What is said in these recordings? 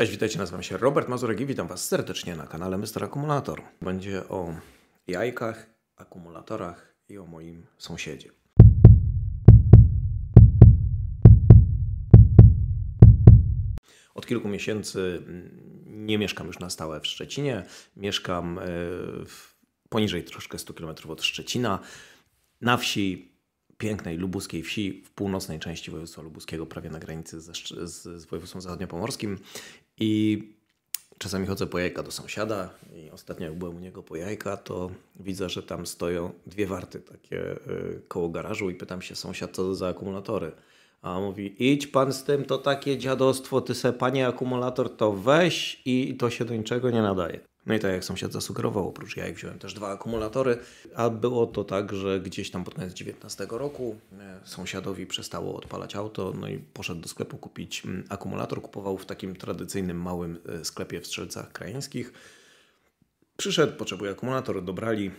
Cześć, witajcie, nazywam się Robert Mazurek i witam Was serdecznie na kanale Mr. Akumulator. Będzie o jajkach, akumulatorach i o moim sąsiedzie. Od kilku miesięcy nie mieszkam już na stałe w Szczecinie. Mieszkam poniżej troszkę 100 km od Szczecina, na wsi, pięknej lubuskiej wsi w północnej części województwa lubuskiego, prawie na granicy z województwem zachodniopomorskim. I czasami chodzę po jajka do sąsiada i ostatnio jak byłem u niego po jajka, to widzę, że tam stoją dwie warty takie koło garażu i pytam się: sąsiad, co to za akumulatory? A on mówi: idź pan z tym, to takie dziadostwo, ty se panie akumulator to weź i to się do niczego nie nadaje. No i tak jak sąsiad zasugerował, oprócz jaj wziąłem też dwa akumulatory, a było to tak, że gdzieś tam pod koniec 19 roku sąsiadowi przestało odpalać auto, no i poszedł do sklepu kupić akumulator. Kupował w takim tradycyjnym małym sklepie w Strzelcach Krajeńskich. Przyszedł, potrzebuje akumulator, dobrali,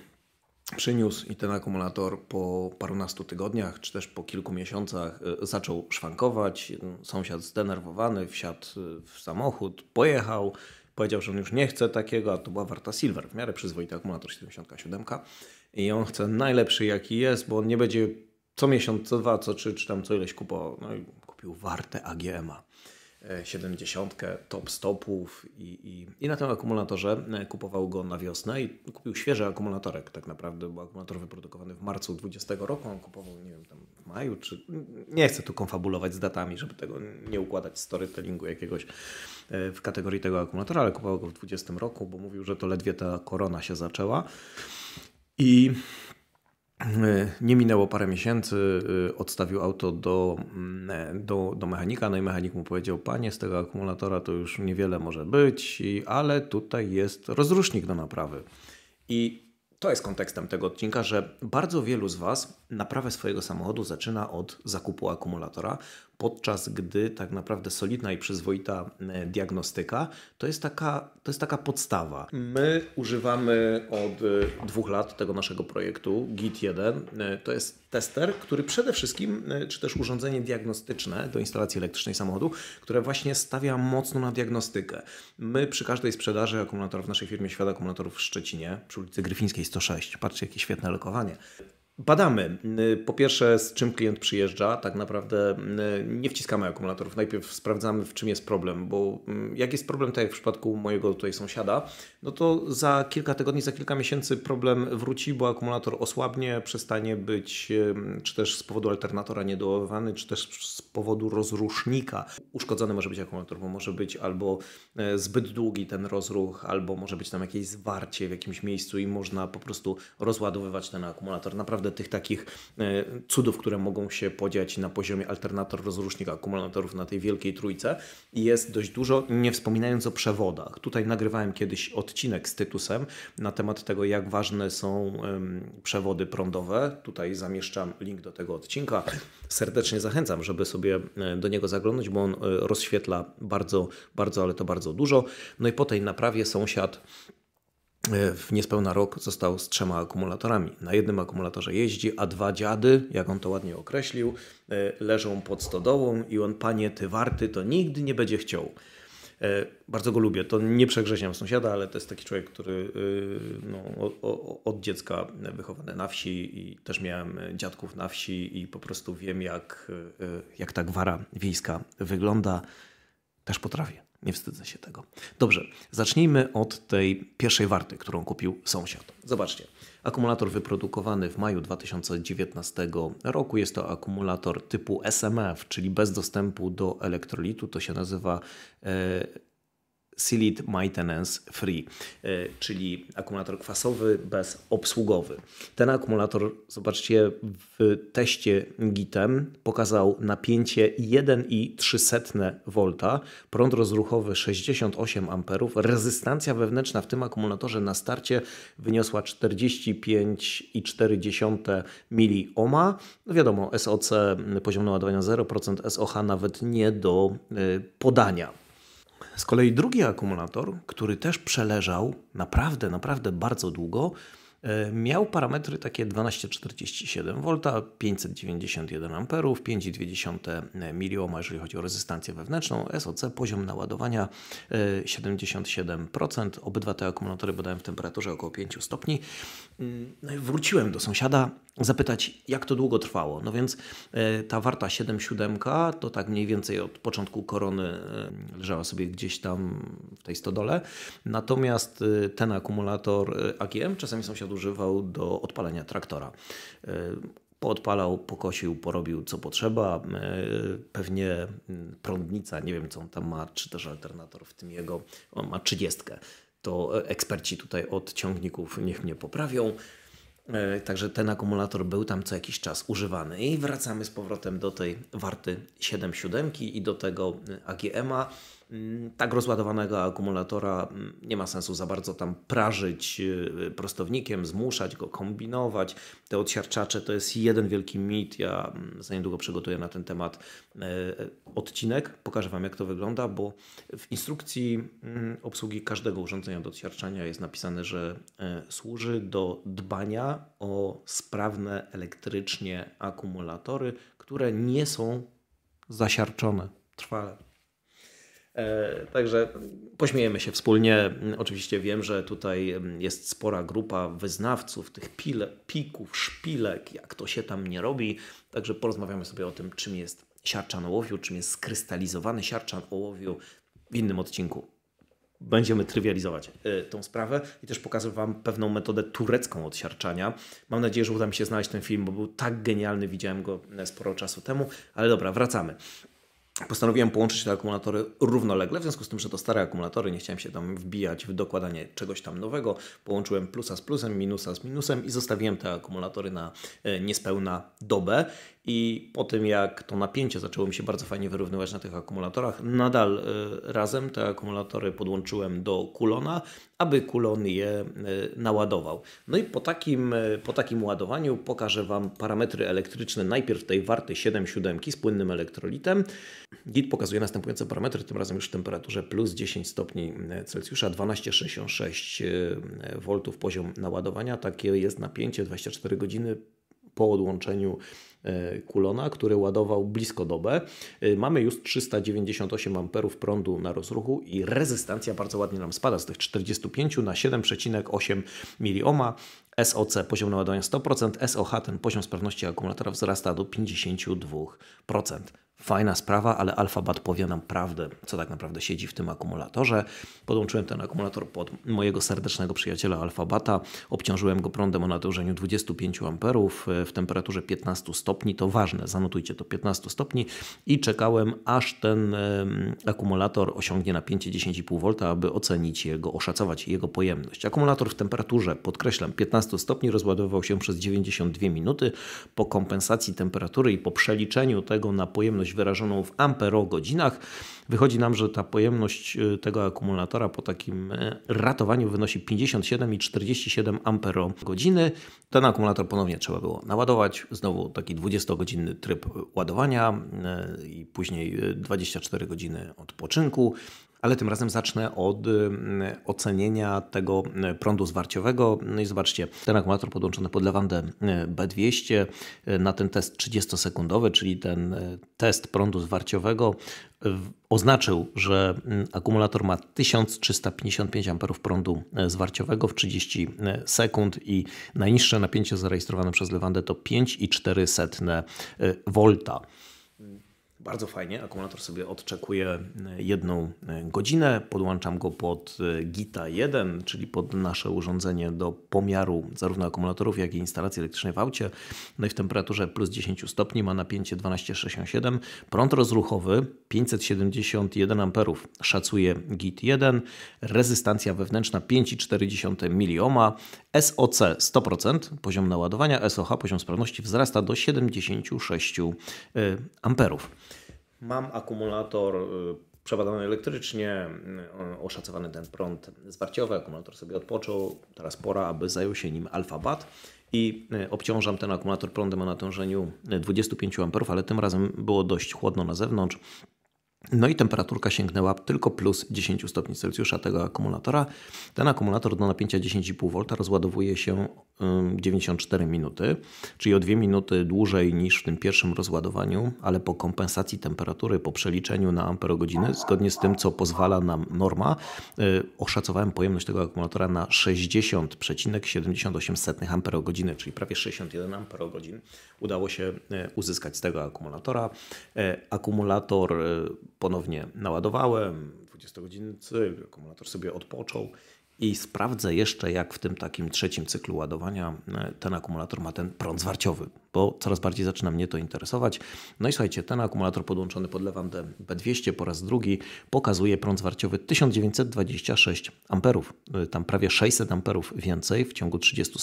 przyniósł i ten akumulator po parunastu tygodniach, czy też po kilku miesiącach zaczął szwankować. Sąsiad zdenerwowany wsiadł w samochód, pojechał. Powiedział, że on już nie chce takiego, a to była Warta Silver, w miarę przyzwoity akumulator 77. I on chce najlepszy jaki jest, bo on nie będzie co miesiąc, co dwa, co trzy, czy tam co ileś kupował. No i kupił Wartę AGM-a 70, top stopów i na tym akumulatorze kupował go na wiosnę i kupił świeży akumulatorek tak naprawdę, bo akumulator wyprodukowany w marcu 20 roku, on kupował, nie wiem, tam w maju, czy nie chcę tu konfabulować z datami, żeby tego nie układać storytellingu jakiegoś w kategorii tego akumulatora, ale kupował go w 20 roku, bo mówił, że to ledwie ta korona się zaczęła i nie minęło parę miesięcy, odstawił auto do mechanika, no i mechanik mu powiedział: panie, z tego akumulatora to już niewiele może być, ale tutaj jest rozrusznik do naprawy. I to jest kontekstem tego odcinka, że bardzo wielu z Was naprawę swojego samochodu zaczyna od zakupu akumulatora, podczas gdy tak naprawdę solidna i przyzwoita diagnostyka to jest taka podstawa. My używamy od 2 lat tego naszego projektu GIT1. To jest tester, który przede wszystkim, czy też urządzenie diagnostyczne do instalacji elektrycznej samochodu, które właśnie stawia mocno na diagnostykę. My przy każdej sprzedaży akumulatorów w naszej firmie Świat Akumulatorów w Szczecinie, przy ulicy Gryfińskiej 106, patrzcie jakie świetne lokowanie, badamy, po pierwsze, z czym klient przyjeżdża, tak naprawdę nie wciskamy akumulatorów, najpierw sprawdzamy, w czym jest problem, bo jak jest problem, tak jak w przypadku mojego tutaj sąsiada, no to za kilka tygodni, za kilka miesięcy problem wróci, bo akumulator osłabnie, przestanie być czy też z powodu alternatora niedoładowany, czy też z powodu rozrusznika. Uszkodzony może być akumulator, bo może być albo zbyt długi ten rozruch, albo może być tam jakieś zwarcie w jakimś miejscu i można po prostu rozładowywać ten akumulator. Naprawdę tych takich cudów, które mogą się podziać na poziomie alternator, rozrusznik, akumulatorów na tej wielkiej trójce, jest dość dużo, nie wspominając o przewodach. Tutaj nagrywałem kiedyś odcinek z Tytusem na temat tego, jak ważne są przewody prądowe. Tutaj zamieszczam link do tego odcinka. Serdecznie zachęcam, żeby sobie do niego zaglądać, bo on rozświetla bardzo, bardzo, ale to bardzo dużo. No i po tej naprawie sąsiad w niespełna rok został z 3 akumulatorami. Na jednym akumulatorze jeździ, a 2 dziady, jak on to ładnie określił, leżą pod stodołą i on: panie, ty warty to nigdy nie będzie chciał. Bardzo go lubię, to nie przegrzeźniam sąsiada, ale to jest taki człowiek, który od dziecka wychowany na wsi i też miałem dziadków na wsi i po prostu wiem, jak ta gwara wiejska wygląda. Też potrafię. Nie wstydzę się tego. Dobrze, zacznijmy od tej pierwszej warty, którą kupił sąsiad. Zobaczcie, akumulator wyprodukowany w maju 2019 roku. Jest to akumulator typu SMF, czyli bez dostępu do elektrolitu. To się nazywa Sealed Maintenance Free, czyli akumulator kwasowy, bezobsługowy. Ten akumulator, zobaczcie, w teście GIT-em pokazał napięcie 1,3 V, prąd rozruchowy 68 A, rezystancja wewnętrzna w tym akumulatorze na starcie wyniosła 45,4 miliohma. No wiadomo, SOC, poziom naładowania 0%, SOH nawet nie do podania. Z kolei drugi akumulator, który też przeleżał naprawdę, naprawdę bardzo długo, Miał parametry takie 12,47 V, 591 A, 5,2 mΩ, jeżeli chodzi o rezystancję wewnętrzną, SOC, poziom naładowania 77%. Obydwa te akumulatory badają w temperaturze około 5 stopni. No i wróciłem do sąsiada zapytać, jak to długo trwało. No więc ta warta 7,7 to tak mniej więcej od początku korony leżała sobie gdzieś tam w tej stodole. Natomiast ten akumulator AGM czasami sąsiad używał do odpalenia traktora. Poodpalał, pokosił, porobił co potrzeba. Pewnie prądnica, nie wiem co on tam ma, czy też alternator w tym jego, on ma 30. To eksperci tutaj od ciągników niech mnie poprawią. Także ten akumulator był tam co jakiś czas używany. I wracamy z powrotem do tej warty 7,7 i do tego AGM-a. Tak rozładowanego akumulatora nie ma sensu za bardzo tam prażyć prostownikiem, zmuszać go, kombinować. Te odsiarczacze to jest jeden wielki mit. Ja za niedługo przygotuję na ten temat odcinek. Pokażę Wam, jak to wygląda, bo w instrukcji obsługi każdego urządzenia do odsiarczania jest napisane, że służy do dbania o sprawne elektrycznie akumulatory, które nie są zasiarczone trwale. Także pośmiejemy się wspólnie. Oczywiście wiem, że tutaj jest spora grupa wyznawców tych pików, szpilek, jak to się tam nie robi. Także porozmawiamy sobie o tym, czym jest siarczan ołowiu, czym jest skrystalizowany siarczan ołowiu w innym odcinku. Będziemy trywializować tą sprawę i też pokażę Wam pewną metodę turecką odsiarczania. Mam nadzieję, że uda mi się znaleźć ten film, bo był tak genialny, widziałem go sporo czasu temu. Ale dobra, wracamy. Postanowiłem połączyć te akumulatory równolegle, w związku z tym, że to stare akumulatory, nie chciałem się tam wbijać w dokładanie czegoś tam nowego. Połączyłem plusa z plusem, minusa z minusem i zostawiłem te akumulatory na niespełna dobę. I po tym, jak to napięcie zaczęło mi się bardzo fajnie wyrównywać na tych akumulatorach, nadal razem te akumulatory podłączyłem do Coulomba, aby Coulomb je naładował. No i po takim ładowaniu pokażę Wam parametry elektryczne najpierw tej warty 7,7 z płynnym elektrolitem. GIT pokazuje następujące parametry, tym razem już w temperaturze plus 10 stopni Celsjusza, 12,66 V poziom naładowania, takie jest napięcie 24 godziny po odłączeniu Coulomba, który ładował blisko dobę. Mamy już 398 A prądu na rozruchu i rezystancja bardzo ładnie nam spada z tych 45 na 7,8 mΩ. SOC, poziom naładowania 100%, SOH, ten poziom sprawności akumulatora wzrasta do 52%. Fajna sprawa, ale Alphabat powie nam prawdę, co tak naprawdę siedzi w tym akumulatorze. Podłączyłem ten akumulator pod mojego serdecznego przyjaciela Alphabata, obciążyłem go prądem o natężeniu 25 A w temperaturze 15 stopni, to ważne, zanotujcie to, 15 stopni i czekałem, aż ten akumulator osiągnie napięcie 10,5 V, aby ocenić jego, oszacować jego pojemność. Akumulator w temperaturze, podkreślam, 15 stopni rozładowywał się przez 92 minuty. Po kompensacji temperatury i po przeliczeniu tego na pojemność wyrażoną w amperogodzinach wychodzi nam, że ta pojemność tego akumulatora po takim ratowaniu wynosi 57,47 amperogodziny. Ten akumulator ponownie trzeba było naładować. Znowu taki 20-godzinny tryb ładowania i później 24 godziny odpoczynku. Ale tym razem zacznę od ocenienia tego prądu zwarciowego. No i zobaczcie, ten akumulator podłączony pod Lewandę B200 na ten test 30-sekundowy, czyli ten test prądu zwarciowego oznaczył, że akumulator ma 1355 A prądu zwarciowego w 30 sekund i najniższe napięcie zarejestrowane przez Lewandę to 5,4 V. Bardzo fajnie, akumulator sobie odczekuje 1 godzinę, podłączam go pod GIT1, czyli pod nasze urządzenie do pomiaru zarówno akumulatorów, jak i instalacji elektrycznej w aucie. No i w temperaturze plus 10 stopni ma napięcie 12,67, prąd rozruchowy 571 A, szacuje GIT1, rezystancja wewnętrzna 5,4 mΩ, SOC 100%, poziom naładowania, SOH, poziom sprawności wzrasta do 76 A. Mam akumulator przebadany elektrycznie, oszacowany ten prąd zwarciowy, akumulator sobie odpoczął, teraz pora, aby zajął się nim Alphabat i obciążam ten akumulator prądem o natężeniu 25 A, ale tym razem było dość chłodno na zewnątrz. No i temperaturka sięgnęła tylko plus 10 stopni Celsjusza tego akumulatora. Ten akumulator do napięcia 10,5 V rozładowuje się 94 minuty, czyli o 2 minuty dłużej niż w tym pierwszym rozładowaniu, ale po kompensacji temperatury, po przeliczeniu na amperogodziny, zgodnie z tym, co pozwala nam norma, oszacowałem pojemność tego akumulatora na 60,78 amperogodziny, czyli prawie 61 amperogodzin udało się uzyskać z tego akumulatora. Akumulator ponownie naładowałem, 20-godzinny cykl, akumulator sobie odpoczął i sprawdzę jeszcze, jak w tym takim trzecim cyklu ładowania ten akumulator ma ten prąd zwarciowy, bo coraz bardziej zaczyna mnie to interesować. No i słuchajcie, ten akumulator podłączony pod Lewandę B200 po raz drugi pokazuje prąd zwarciowy 1926 amperów. Tam prawie 600 amperów więcej w ciągu 30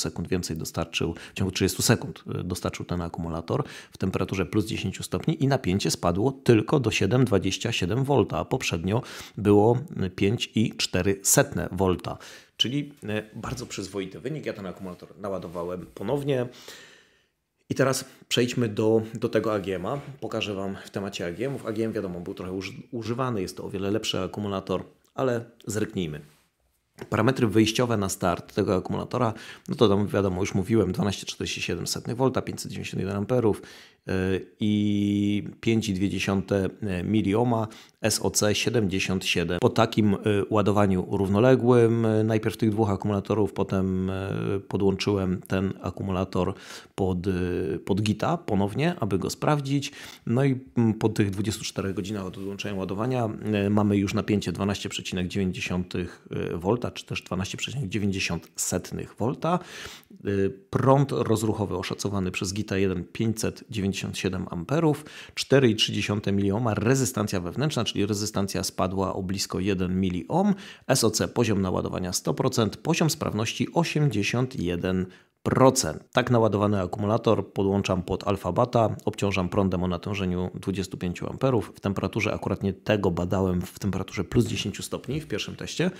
sekund dostarczył ten akumulator w temperaturze plus 10 stopni i napięcie spadło tylko do 7,27 V, a poprzednio było 5,4 V. Czyli bardzo przyzwoity wynik. Ja ten akumulator naładowałem ponownie. I teraz przejdźmy do tego AGM-a. Pokażę Wam w temacie AGM-ów. AGM, wiadomo, był trochę używany. Jest to o wiele lepszy akumulator, ale zerknijmy. Parametry wyjściowe na start tego akumulatora, no to tam wiadomo, już mówiłem, 12,47 V, 591 amperów i 5,2 miliohma, SOC 77. Po takim ładowaniu równoległym, najpierw tych dwóch akumulatorów, potem podłączyłem ten akumulator pod GIT-a ponownie, aby go sprawdzić. No i po tych 24 godzinach od odłączenia ładowania mamy już napięcie 12,9 V, czy też 12,90 V. Prąd rozruchowy oszacowany przez GIT-a 597 amperów, 4,3 miliohma, rezystancja wewnętrzna, czyli rezystancja spadła o blisko 1 miliohm, SOC poziom naładowania 100%, poziom sprawności 81%. Tak naładowany akumulator podłączam pod Alphabata, obciążam prądem o natężeniu 25 amperów w temperaturze, akurat nie tego badałem, w temperaturze plus 10 stopni w pierwszym teście.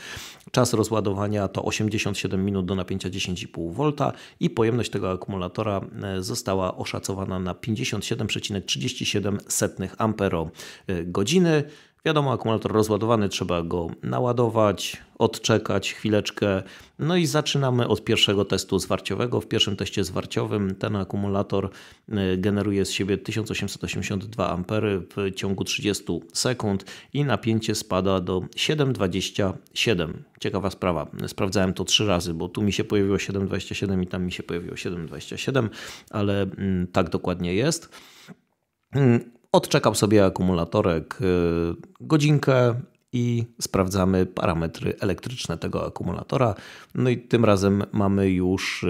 Czas rozładowania to 87 minut do napięcia 10,5 V i pojemność tego akumulatora została oszacowana na 57,37 amperogodziny. Wiadomo, akumulator rozładowany, trzeba go naładować, odczekać chwileczkę. No i zaczynamy od pierwszego testu zwarciowego. W pierwszym teście zwarciowym ten akumulator generuje z siebie 1882 ampery w ciągu 30 sekund i napięcie spada do 7,27. Ciekawa sprawa. Sprawdzałem to 3 razy, bo tu mi się pojawiło 7,27 i tam mi się pojawiło 7,27, ale tak dokładnie jest. Odczekam sobie akumulatorek godzinkę i sprawdzamy parametry elektryczne tego akumulatora. No i tym razem mamy już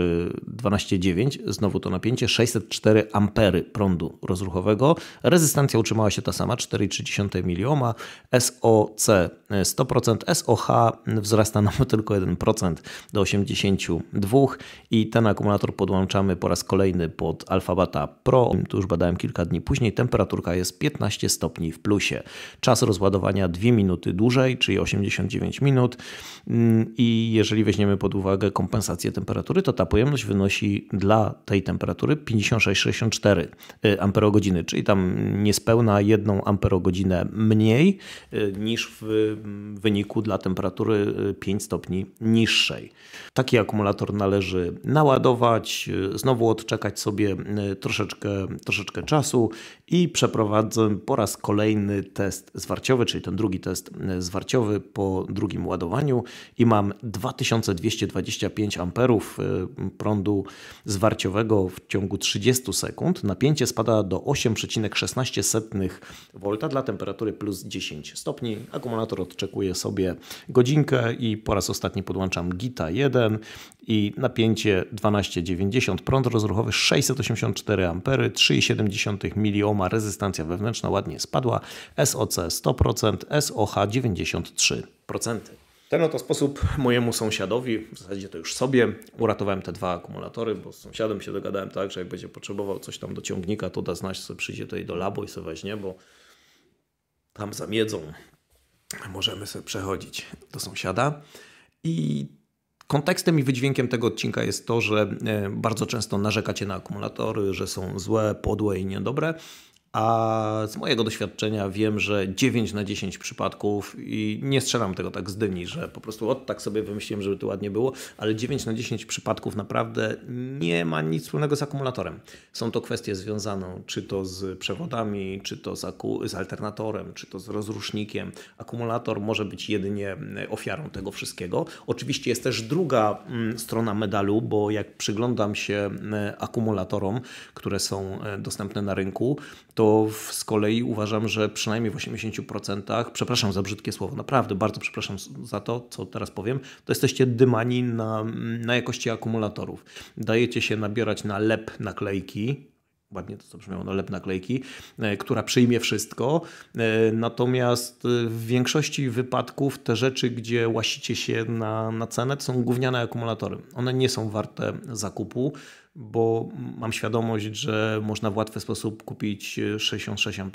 12,9, znowu to napięcie, 604 ampery prądu rozruchowego. Rezystancja utrzymała się ta sama, 4,3 miliohma, SOC 100%, SOH wzrasta nam tylko 1% do 82 i ten akumulator podłączamy po raz kolejny pod Alphabata Pro. Tu już badałem kilka dni później, temperaturka jest 15 stopni w plusie. Czas rozładowania 2 minuty dłużej, czyli 89 minut i jeżeli weźmiemy pod uwagę kompensację temperatury, to ta pojemność wynosi dla tej temperatury 56,64 amperogodziny, czyli tam niespełna 1 amperogodzinę mniej niż w wyniku dla temperatury 5 stopni niższej. Taki akumulator należy naładować, znowu odczekać sobie troszeczkę czasu i przeprowadzę po raz kolejny test zwarciowy, czyli ten drugi test zwarciowy po drugim ładowaniu i mam 2225 amperów prądu zwarciowego w ciągu 30 sekund. Napięcie spada do 8,16 V dla temperatury plus 10 stopni. Akumulator odczekuje sobie godzinkę i po raz ostatni podłączam GIT1 i napięcie 12,90, prąd rozruchowy 684 ampery, 3,7 miliohma, rezystancja wewnętrzna ładnie spadła, SOC 100%, SOH 93%. Ten oto sposób mojemu sąsiadowi, w zasadzie to już sobie, uratowałem te dwa akumulatory, bo z sąsiadem się dogadałem tak, że jak będzie potrzebował coś tam do ciągnika, to da znać, sobie przyjdzie tutaj do labo i sobie weźmie, bo tam zamiedzą. Możemy sobie przechodzić do sąsiada. I kontekstem i wydźwiękiem tego odcinka jest to, że bardzo często narzekacie na akumulatory, że są złe, podłe i niedobre. A z mojego doświadczenia wiem, że 9 na 10 przypadków, i nie strzelam tego tak z dyni, że po prostu od tak sobie wymyśliłem, żeby to ładnie było, ale 9 na 10 przypadków naprawdę nie ma nic wspólnego z akumulatorem. Są to kwestie związane czy to z przewodami, czy to z alternatorem, czy to z rozrusznikiem. Akumulator może być jedynie ofiarą tego wszystkiego. Oczywiście jest też druga strona medalu, bo jak przyglądam się akumulatorom, które są dostępne na rynku, to z kolei uważam, że przynajmniej w 80%, przepraszam za brzydkie słowo, naprawdę bardzo przepraszam za to, co teraz powiem, to jesteście dymani na jakości akumulatorów. Dajecie się nabierać na lep naklejki, ładnie to co brzmiało, no lep naklejki, która przyjmie wszystko, natomiast w większości wypadków te rzeczy, gdzie łasicie się na cenę, to są gówniane akumulatory. One nie są warte zakupu, bo mam świadomość, że można w łatwy sposób kupić 66 Ah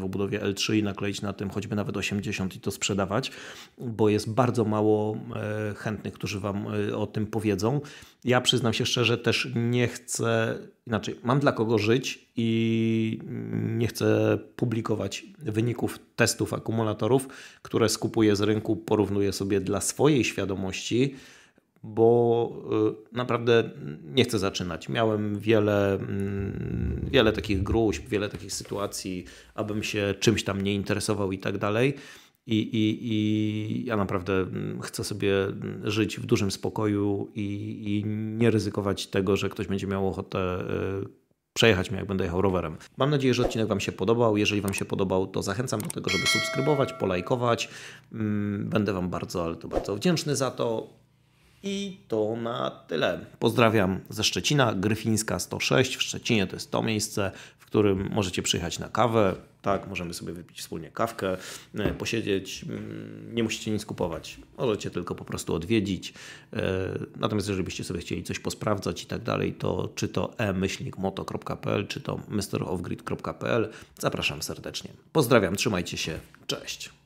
w obudowie L3 i nakleić na tym choćby nawet 80 i to sprzedawać, bo jest bardzo mało chętnych, którzy Wam o tym powiedzą. Ja przyznam się szczerze, też nie chcę, inaczej, mam dla kogo żyć i nie chcę publikować wyników testów akumulatorów, które skupuję z rynku, porównuję sobie dla swojej świadomości, bo naprawdę nie chcę zaczynać. Miałem wiele takich gruźb, wiele takich sytuacji, abym się czymś tam nie interesował i tak dalej. I ja naprawdę chcę sobie żyć w dużym spokoju i nie ryzykować tego, że ktoś będzie miał ochotę przejechać mnie, jak będę jechał rowerem. Mam nadzieję, że odcinek Wam się podobał. Jeżeli Wam się podobał, to zachęcam do tego, żeby subskrybować, polajkować. Będę Wam bardzo, ale to bardzo wdzięczny za to. I to na tyle. Pozdrawiam ze Szczecina, Gryfińska 106. W Szczecinie to jest to miejsce, w którym możecie przyjechać na kawę. Tak, możemy sobie wypić wspólnie kawkę, posiedzieć. Nie musicie nic kupować. Możecie tylko po prostu odwiedzić. Natomiast jeżeli byście sobie chcieli coś posprawdzać i tak dalej, to czy to e-moto.pl, czy to masterofgrid.pl. Zapraszam serdecznie. Pozdrawiam, trzymajcie się. Cześć.